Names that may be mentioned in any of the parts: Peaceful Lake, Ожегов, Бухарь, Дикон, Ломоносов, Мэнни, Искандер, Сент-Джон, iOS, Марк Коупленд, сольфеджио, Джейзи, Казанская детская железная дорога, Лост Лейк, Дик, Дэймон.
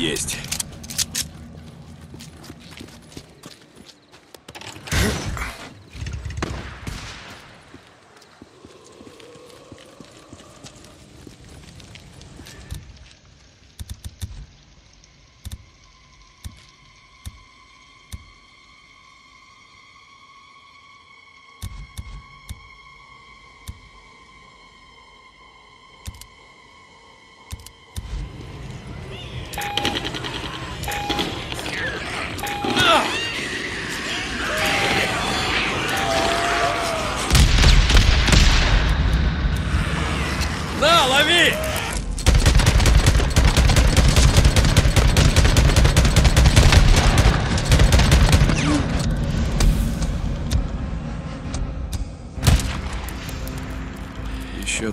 Есть.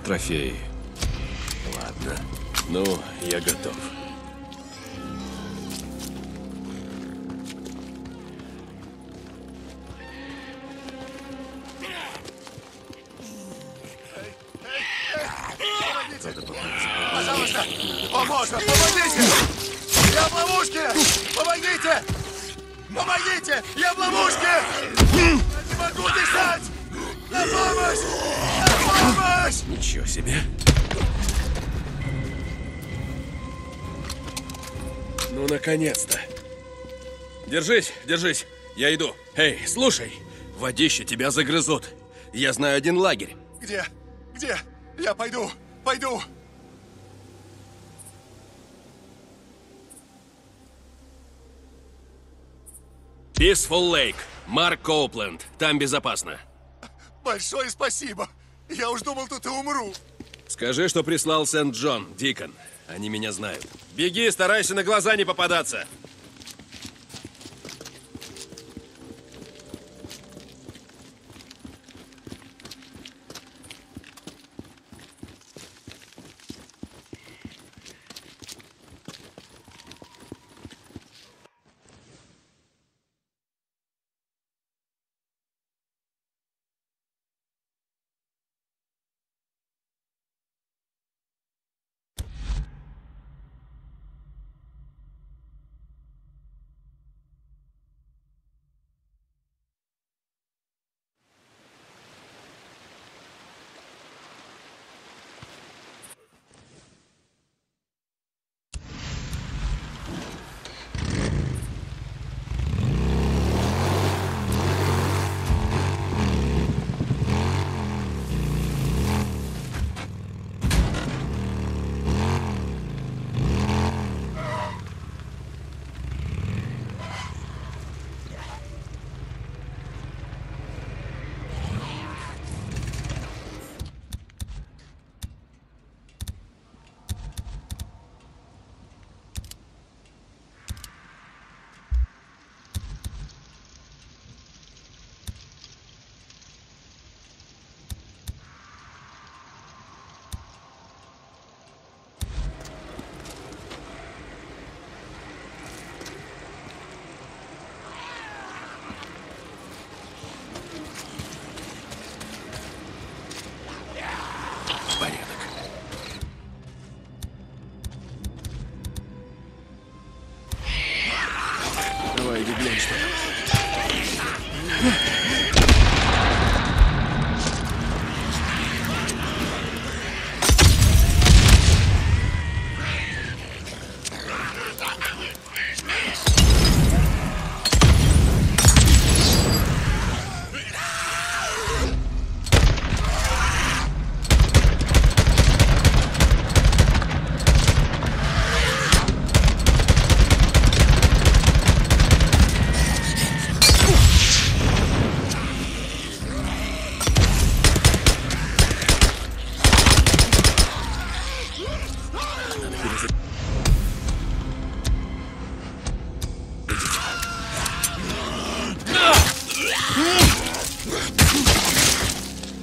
Трофеи. Ладно. Ну, я готов. Пожалуйста, поможет! Помогите! Я в ловушке! Помогите! Помогите! Я в ловушке! Я не могу дышать! На помощь! Ничего себе. Ну, наконец-то. Держись, держись. Я иду. Эй, слушай, водище тебя загрызут. Я знаю один лагерь. Где? Где? Я пойду, пойду. Peaceful Lake, Марк Коупленд. Там безопасно. Большое спасибо. Я уж думал, тут и умру. Скажи, что прислал Сент-Джон, Дикон. Они меня знают. Беги, старайся на глаза не попадаться.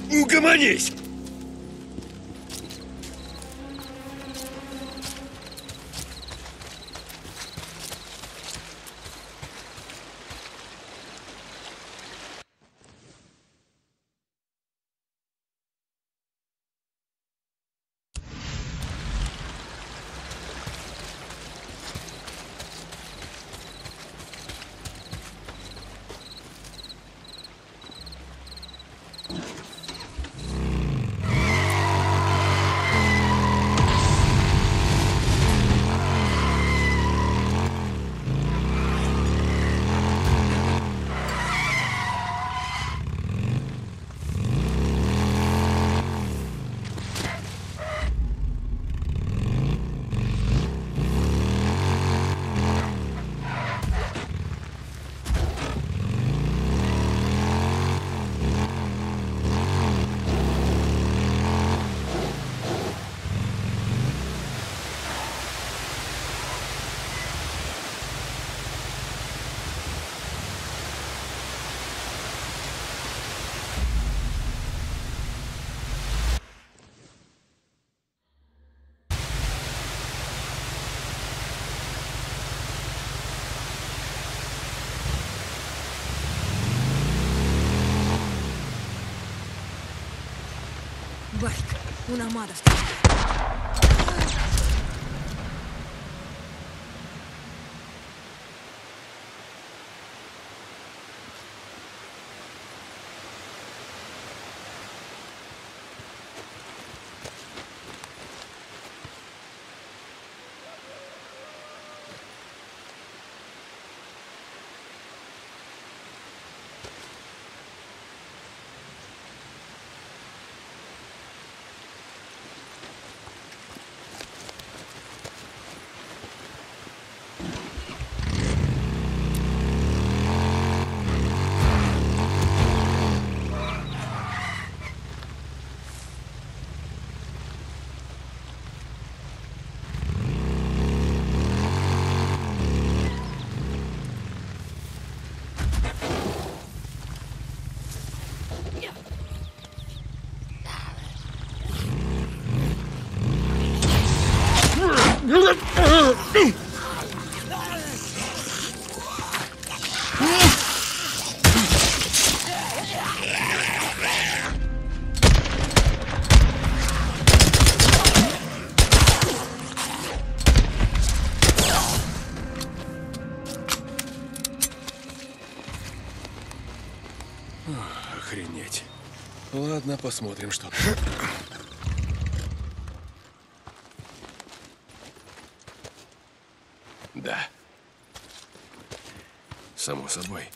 Угомонись! У намадов. Охренеть. Ладно, посмотрим, что... Да. Само собой.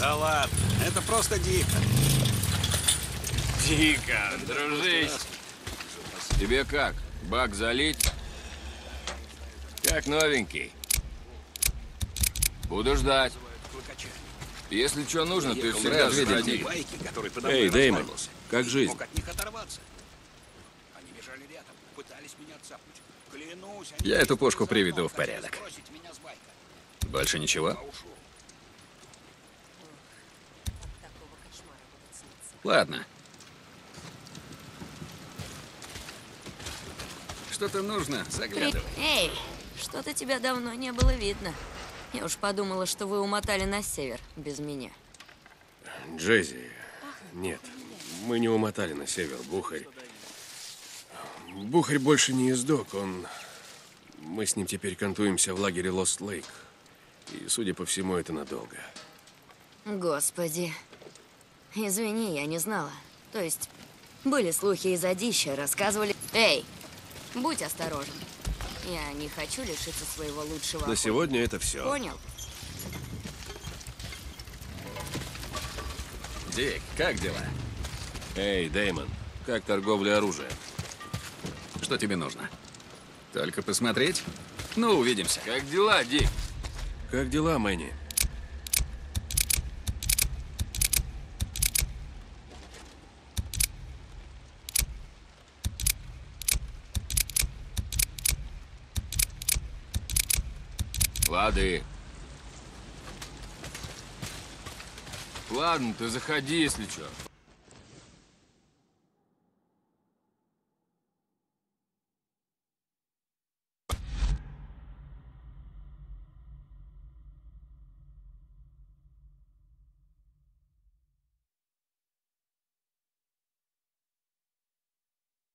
Да ладно, это просто дико. Дико, дружись. Тебе как? Бак залить? Как новенький. Буду ждать. Если что нужно, ты всегда жди. Эй, Дэймон, как жизнь? Я эту пушку приведу в порядок. Больше ничего? Ладно. Что-то нужно, заглядывай. Эй, что-то тебя давно не было видно. Я уж подумала, что вы умотали на север без меня. Джейзи, нет, мы не умотали на север, Бухарь. Бухарь больше не ездок, он... Мы с ним теперь кантуемся в лагере Лост Лейк. И, судя по всему, это надолго. Господи. Извини, я не знала. То есть, были слухи из Одища, рассказывали... Эй, будь осторожен. Я не хочу лишиться своего лучшего... На сегодня это все. Понял. Дик, как дела? Эй, Дэймон, как торговля оружием? Что тебе нужно? Только посмотреть? Ну, увидимся. Как дела, Дик? Как дела, Мэнни? Лады. Ладно, ты заходи, если что.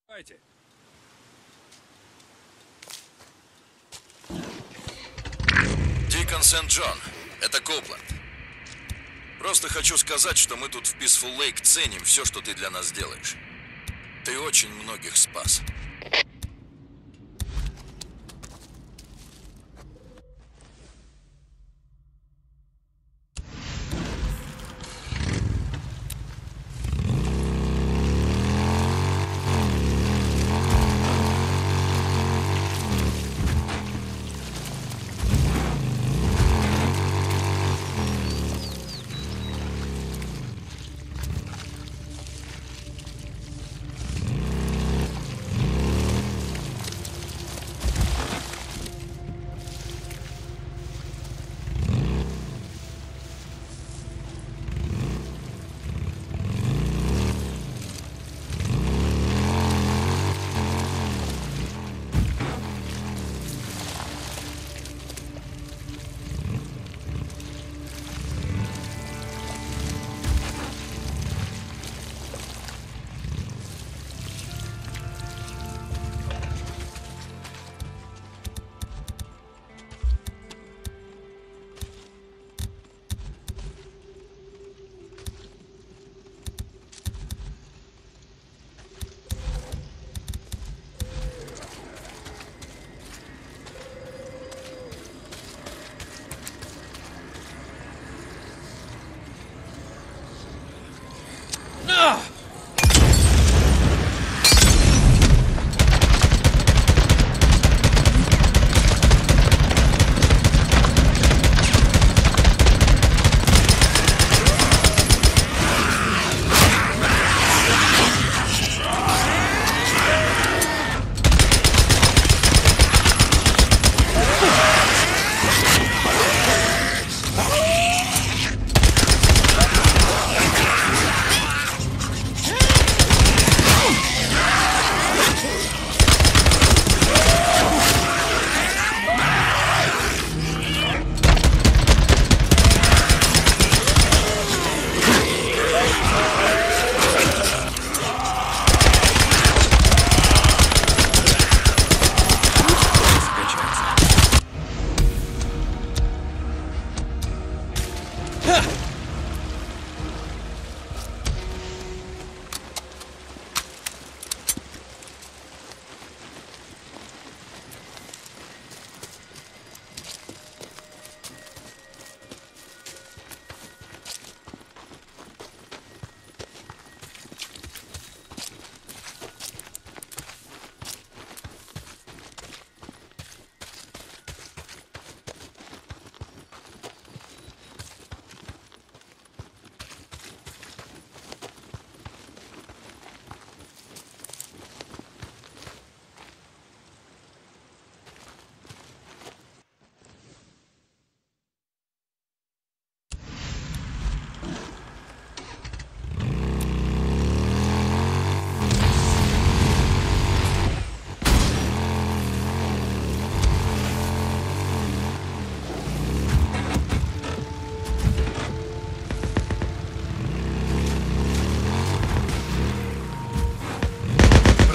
Давайте. Дикон, Сент-Джон. Это Коупленд. Просто хочу сказать, что мы тут в Peaceful Lake ценим все, что ты для нас делаешь. Ты очень многих спас.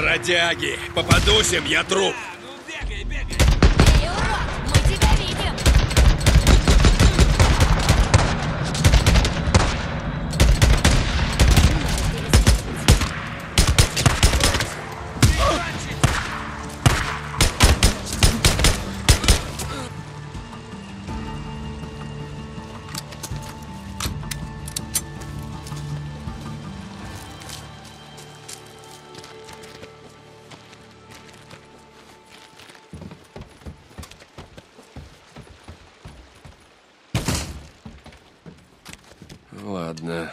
Бродяги! Попадусь им, я труп! Ладно.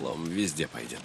Лом везде пойдет.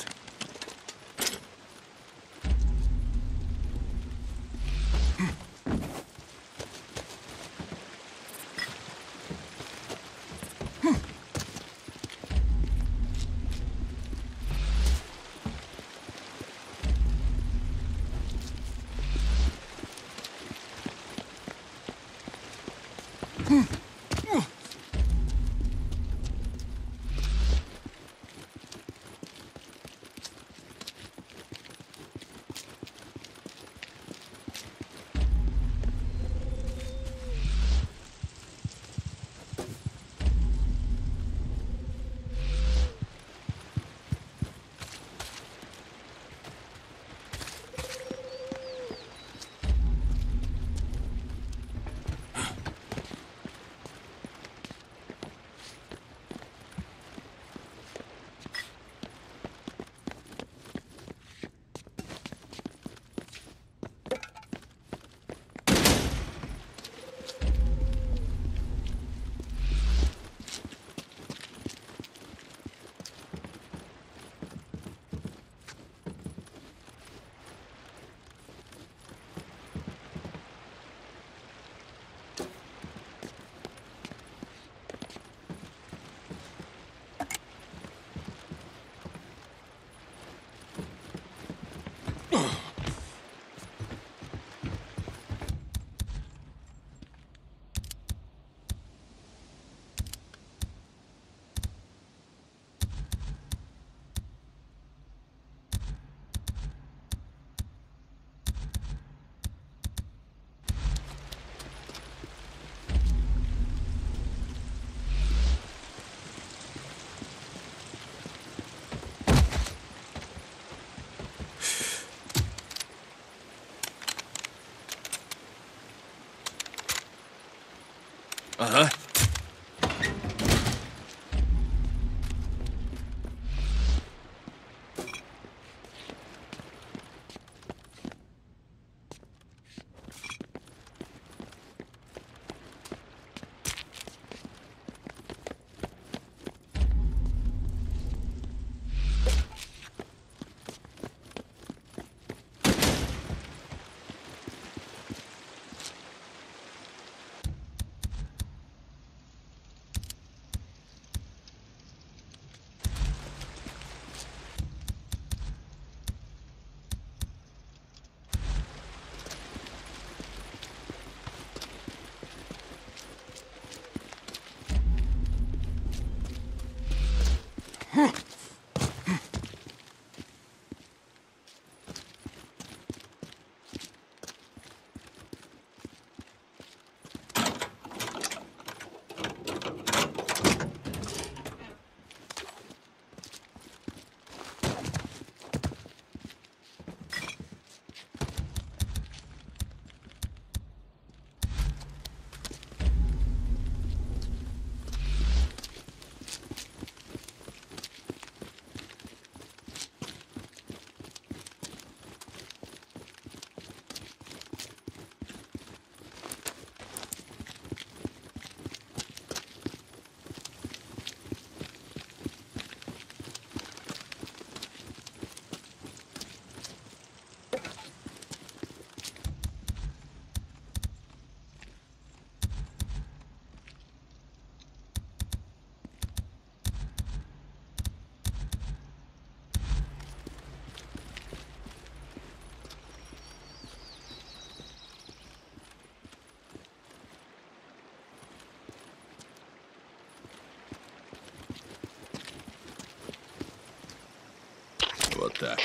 Так.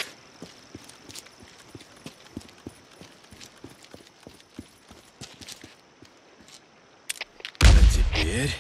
А теперь...